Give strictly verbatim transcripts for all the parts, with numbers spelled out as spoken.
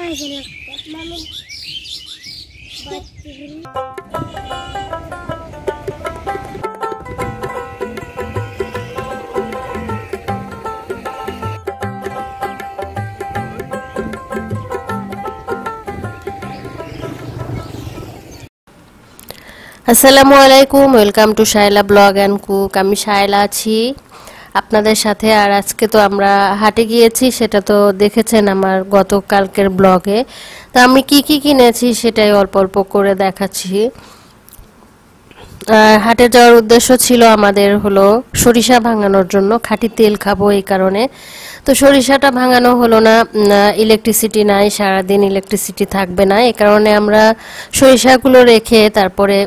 আসসালামু আলাইকুম, welcome to Shaila blog and cook. আমি শায়লা আছি আপনাদের সাথে। আর আজকে তো আমরা হাটে গিয়েছি, সেটা তো দেখেছেন আমার গতকালকের ব্লগে। তো আমি কি কি কিনেছি সেটাই অল্প অল্প করে দেখাচ্ছি। আর হাটে যাওয়ার উদ্দেশ্য ছিল আমাদের হলো সরিষা ভাঙানোর জন্য, খাঁটি তেল খাবো এই কারণে। তো সরিষাটা ভাঙানো হলো না, ইলেকট্রিসিটি নাই, সারাদিন ইলেকট্রিসিটি থাকবে না, এই কারণে আমরা সরিষাগুলো রেখে তারপরে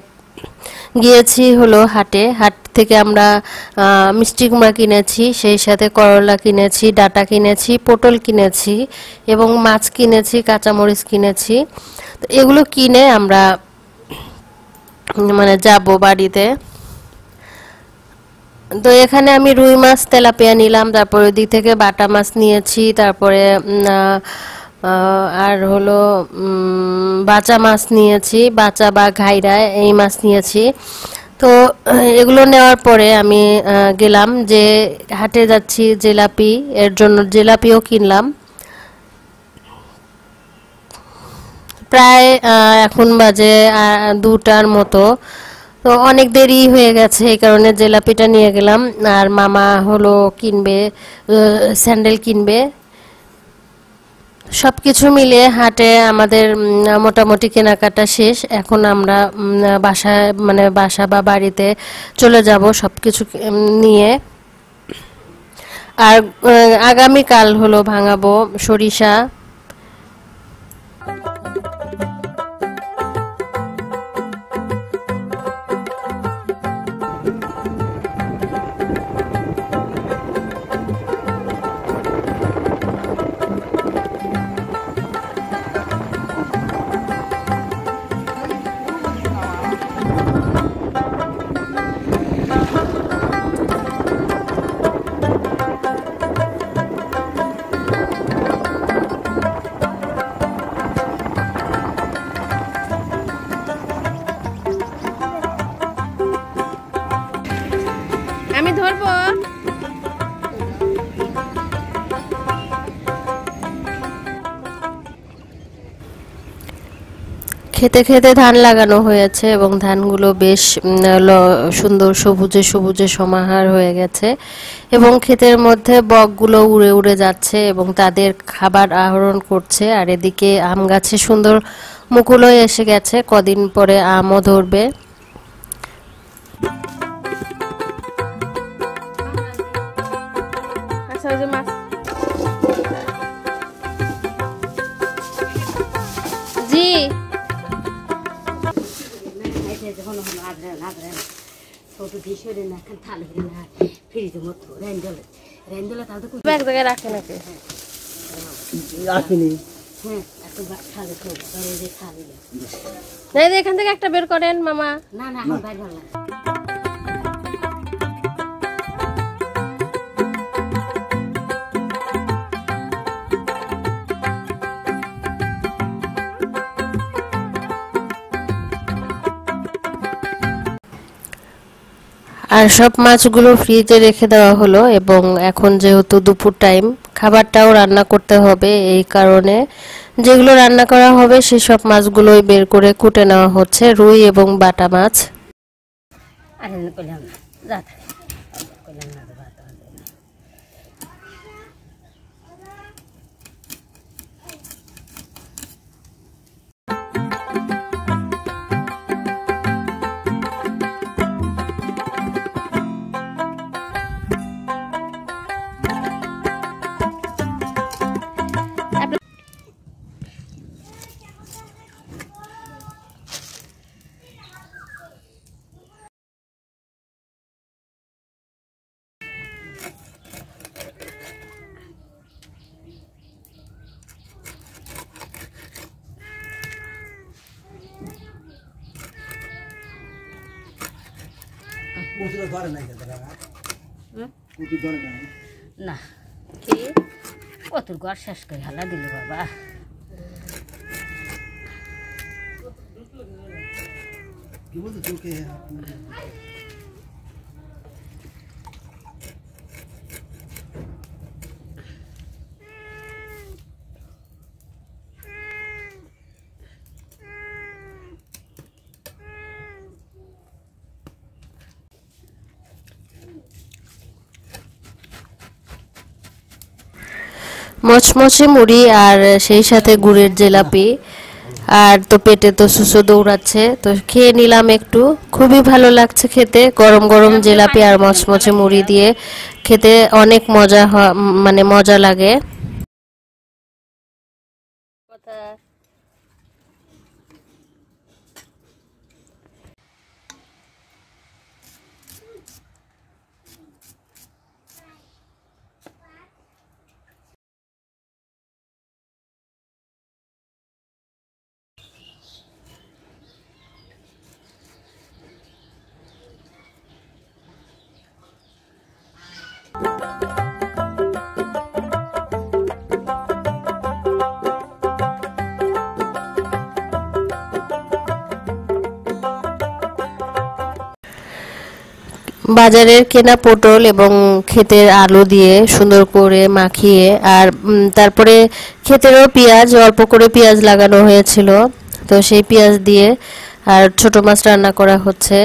গিয়েছি হলো হাটে। হাট থেকে আমরা মিষ্টি কুমড়া কিনেছি, সেই সাথে করলা কিনেছি, ডাটা কিনেছি, পটল কিনেছি এবং মাছ কিনেছি, কাঁচামরিচ কিনেছি। তো এগুলো কিনে আমরা মানে যাব বাড়িতে। তো এখানে আমি রুই মাছ তেলাপিয়া নিলাম, তারপরে ওই দিক থেকে বাটা মাছ নিয়েছি, তারপরে আর হলো বাঁচা মাছ নিয়েছি, বাঁচা বা ঘাইরা এই মাছ নিয়েছি। তো এগুলো নেওয়ার পরে আমি গেলাম যে হাটে যাচ্ছি জিলাপি, এর জন্য জিলাপিও কিনলাম। প্রায় এখন বাজে দুটার মতো, তো অনেক দেরি হয়ে গেছে, এই কারণে জিলাপিটা নিয়ে গেলাম। আর মামা হলো কিনবে, স্যান্ডেল কিনবে। সব কিছু মিলিয়ে হাটে আমাদের মোটামুটি কেনাকাটা শেষ। এখন আমরা বাসায় মানে বাসা বা বাড়িতে চলে যাব সব কিছু নিয়ে। আর আগামীকাল হলো ভাঙাবো সরিষা। খেতে খেতে ধান লাগানো হয়েছে এবং ধানগুলো বেশ সুন্দর সবুজে সবুজে সমাহার হয়ে গেছে এবং ক্ষেতের মধ্যে বকগুলো উড়ে উড়ে যাচ্ছে এবং তাদের খাবার আহরণ করছে। আর এদিকে আম গাছে সুন্দর মুকুল হয়ে এসে গেছে, কদিন পরে আমও ধরবে। এখান থেকে একটা বের করেন মামা। না না, আর সব মাছগুলো ফ্রিজে রেখে দেওয়া হলো এবং এখন যেহেতু দুপুর টাইম, খাবারটাও রান্না করতে হবে, এই কারণে যেগুলো রান্না করা হবে সেই সব মাছগুলোই বের করে কুটে নেওয়া হচ্ছে, রুই এবং বাটা মাছ। কুটির ধরে নাই তো দাদা, হুম কুটির ধরে নাই না কি কত ঘর শেষ করে হালা দিল বাবা। Give us a look here. मचमचे मुड़ी और से गुड़े जिलापी और तो पेटे तो सुसो दौड़ाচ্ছে तो খেয়ে নিলাম একটু খুবই ভালো লাগছে খেতে গরম গরম জিলাপি আর মচমচে মুড়ি দিয়ে খেতে অনেক মজা মানে মজা লাগে কথা बाजारेर केना पोटल एवं खेतेर आलू दिए सुंदर करे माखिए और तारपरे खेतेरो पियाज अल्प करे पियाज लागानो हयेछिलो तो सेई पियाज दिए और छोटो माछ रान्ना करा होच्छे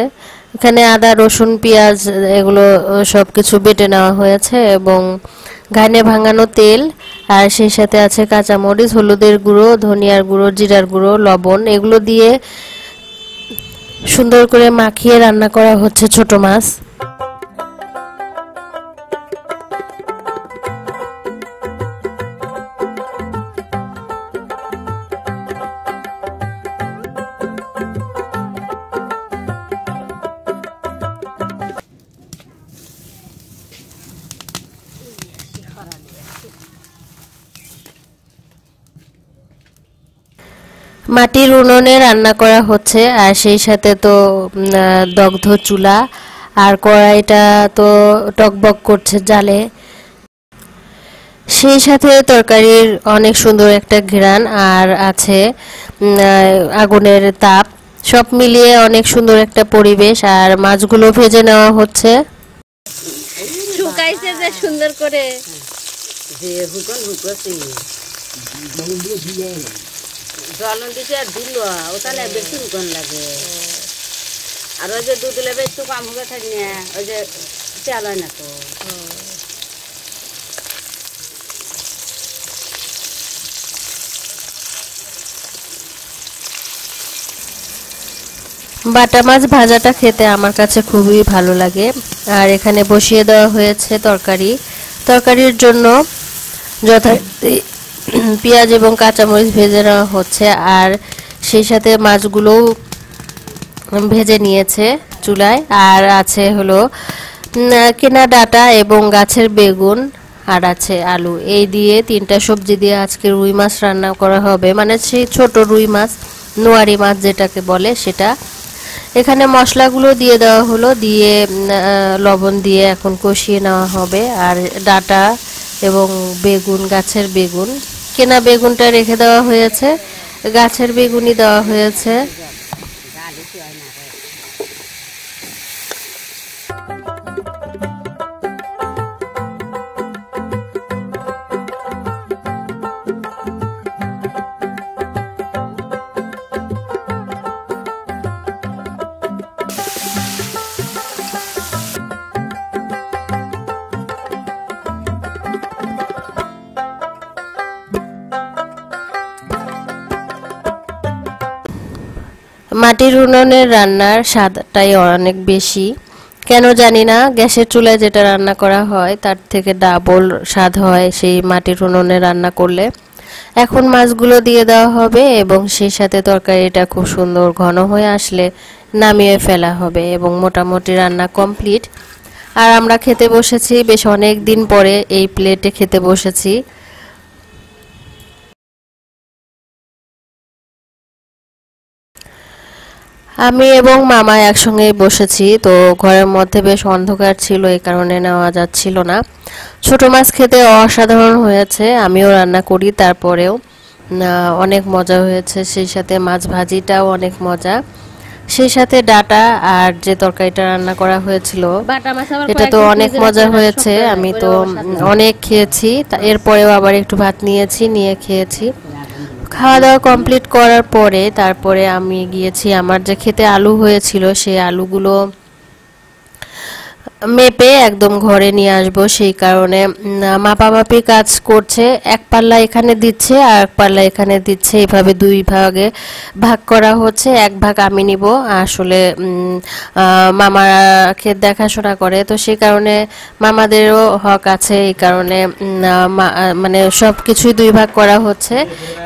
एखाने आदा रसुन पियाज एगुलो सबकिछु बेटे नेওয়া হয়েছে এবং ঘানে ভাঙানো তেল আর সেই সাথে আছে কাঁচা মরিচ হলুদের গুঁড়ো ধনিয়ার গুঁড়ো জিরার গুঁড়ো লবণ এগুলো দিয়ে সুন্দর করে মাখিয়ে রান্না করা হচ্ছে ছোট মাছ মাটির উনুনে রান্না করা হচ্ছে আর সেই সাথে তো দগ্ধ চুলা আর কড়াইটা তো টকবক করছে জালে সেই সাথে তরকারির অনেক সুন্দর একটা ঘ্রাণ আর আছে আগুনের তাপ সব মিলিয়ে অনেক সুন্দর একটা পরিবেশ আর মাছগুলো ভেজে নেওয়া হচ্ছে শুকাইছে যে সুন্দর করে যে হুকন হুকছে জলন দিছে আর দিলুয়া ওখানে বেশি গন লাগে আর ওই যে দুধ লেবে একটু কাম হবে থাকি না ওই যে চাল হয় না তো বাটা মাছ ভাজাটা খেতে আমার কাছে খুবই ভালো লাগে আর এখানে বসিয়ে দেওয়া হয়েছে তরকারি তরকারির জন্য যথা পেঁয়াজ এবং কাঁচা মরিচ ভেজে নেওয়া হচ্ছে আর সেই সাথে মাছগুলো ভেজে নিয়েছে চুলায় আর আছে হলো কেনা ডাটা এবং গাছের বেগুন আর আছে আলু এই দিয়ে তিনটা সবজি দিয়ে আজকে রুই মাছ রান্না করা হবে মানে সেই ছোট রুই মাছ নোয়ারি মাছ যেটাকে বলে সেটা এখানে মশলাগুলো দিয়ে দেওয়া হলো দিয়ে লবণ দিয়ে এখন কষিয়ে নেওয়া হবে আর ডাটা এবং বেগুন গাছের বেগুন কেনা বেগুনটা রেখে দেওয়া হয়েছে গাছের বেগুনই দেওয়া হয়েছে মাটির উনুনের রান্নার স্বাদটাই অনেক বেশি কেন জানি না গ্যাসের চুলায় যেটা রান্না করা হয় তার থেকে ডাবল স্বাদ হয় সেই মাটির উনুনে রান্না করলে এখন মাছগুলো দিয়ে দেওয়া হবে এবং সেই সাথে তরকারিটা খুব সুন্দর ঘন হয়ে আসলে নামিয়ে ফেলা হবে এবং মোটামুটি রান্না কমপ্লিট আর আমরা খেতে বসেছি বেশ অনেক দিন পরে এই প্লেটে খেতে বসেছি আমি এবং মামা একসঙ্গে বসেছি তো ঘরের মধ্যে বেশ অন্ধকার ছিল এই কারণে নেওয়া যাচ্ছিল না ছোট মাছ খেতে অসাধারণ হয়েছে আমিও রান্না করি তারপরেও অনেক মজা হয়েছে সেই সাথে মাছ ভাজিটাও অনেক মজা সেই সাথে ডাটা আর যে তরকারিটা রান্না করা হয়েছিল এটা তো অনেক মজা হয়েছে, আমি তো অনেক খেয়েছি। এরপরেও আবার একটু ভাত নিয়েছি, নিয়ে খেয়েছি। খাওয়া দাওয়া কমপ্লিট করার পরে তারপরে আমি গিয়েছি আমার যে খেতে আলু হয়েছিল সেই আলুগুলো মেপে একদম ঘরে নিয়ে আসবো, সেই কারণে মাপামাপি কাজ করছে। এক পাল্লা এখানে দিচ্ছে আর এক পাল্লা এখানে দিচ্ছে, এইভাবে দুই ভাগে ভাগ করা হচ্ছে। এক ভাগ আমি নিব, আসলে মামাকে দেখাশোনা করে তো সেই কারণে মামাদেরও হক আছে, এই কারণে মানে সব কিছুই দুই ভাগ করা হচ্ছে।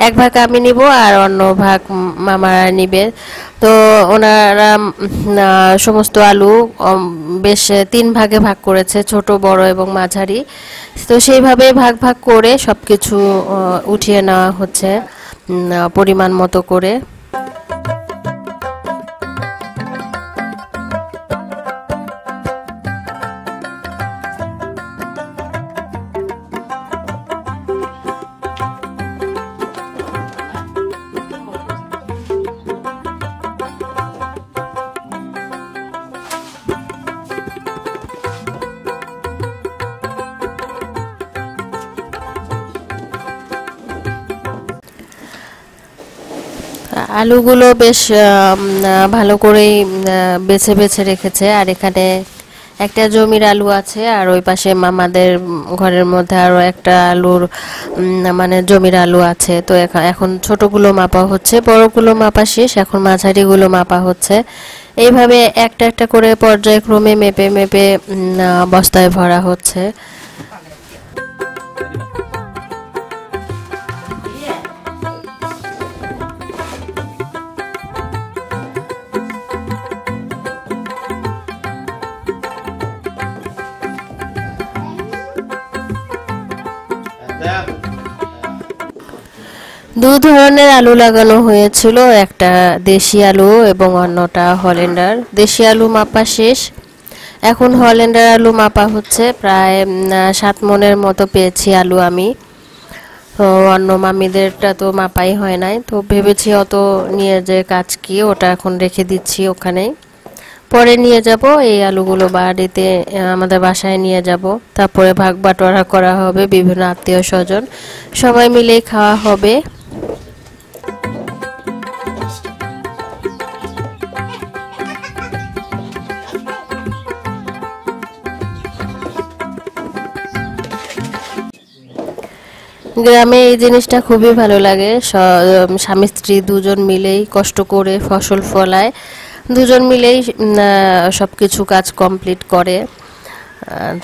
এক ভাগ আমি নিব আর অন্য ভাগ মামারা নিবে। তো ওনারা সমস্ত আলু বেশ তিন ভাগে ভাগ করেছে, ছোট বড় এবং মাঝারি। তো সেইভাবে ভাগ ভাগ করে সব কিছু উঠিয়ে নেওয়া হচ্ছে পরিমাণ মতো করে। আলুগুলো বেশ ভালো করেই বেছে বেছে রেখেছে। আর এখানে একটা জমির আলু আছে, আর ওই পাশে মামাদের ঘরের মধ্যে আরও একটা আলুর মানে জমির আলু আছে। তো এখন ছোটগুলো মাপা হচ্ছে, বড়গুলো মাপা শেষ, এখন মাঝারিগুলো মাপা হচ্ছে। এইভাবে একটা একটা করে পর্যায়ক্রমে মেপে মেপে বস্তায় ভরা হচ্ছে। দু ধরনের আলু লাগানো হয়েছিল, একটা দেশি আলু এবং অন্যটা হল্যান্ডার। দেশি আলু মাপা শেষ, এখন হল্যান্ডার আলু মাপা হচ্ছে। প্রায় সাত মনের মতো পেয়েছি আলু আমি, তো অন্য মামিদেরটা তো মাপাই হয় নাই। তো ভেবেছি অত নিয়ে যে কাজ কি, ওটা এখন রেখে দিচ্ছি ওখানেই, পরে নিয়ে যাব। এই আলুগুলো বাড়িতে আমাদের বাসায় নিয়ে যাব, তারপরে ভাগ বাটোয়ারা করা হবে, বিভিন্ন আত্মীয় স্বজন সবাই মিলেই খাওয়া হবে। গ্রামে এই জিনিসটা খুবই ভালো লাগে, স্বামী স্ত্রী দুজন মিলেই কষ্ট করে ফসল ফলায়, দুজন মিলেই সব কিছু কাজ কমপ্লিট করে।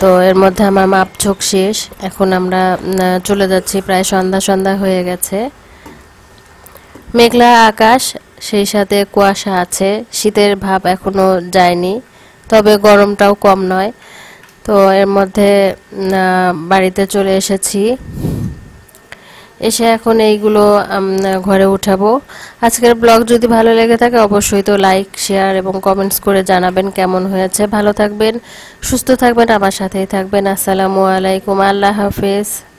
তো এর মধ্যে আমার মাপঝোক শেষ, এখন আমরা চলে যাচ্ছি, প্রায় সন্ধ্যা সন্ধ্যা হয়ে গেছে। মেঘলা আকাশ, সেই সাথে কুয়াশা আছে, শীতের ভাব এখনও যায়নি, তবে গরমটাও কম নয়। তো এর মধ্যে বাড়িতে চলে এসেছি, এসে এখন এইগুলো ঘরে উঠাবো। আজকের ব্লগ যদি ভালো লেগে থাকে অবশ্যই তো লাইক, শেয়ার এবং কমেন্টস করে জানাবেন কেমন হয়েছে। ভালো থাকবেন, সুস্থ থাকবেন, আমার সাথেই থাকবেন। আসসালামু আলাইকুম, আল্লাহ হাফেজ।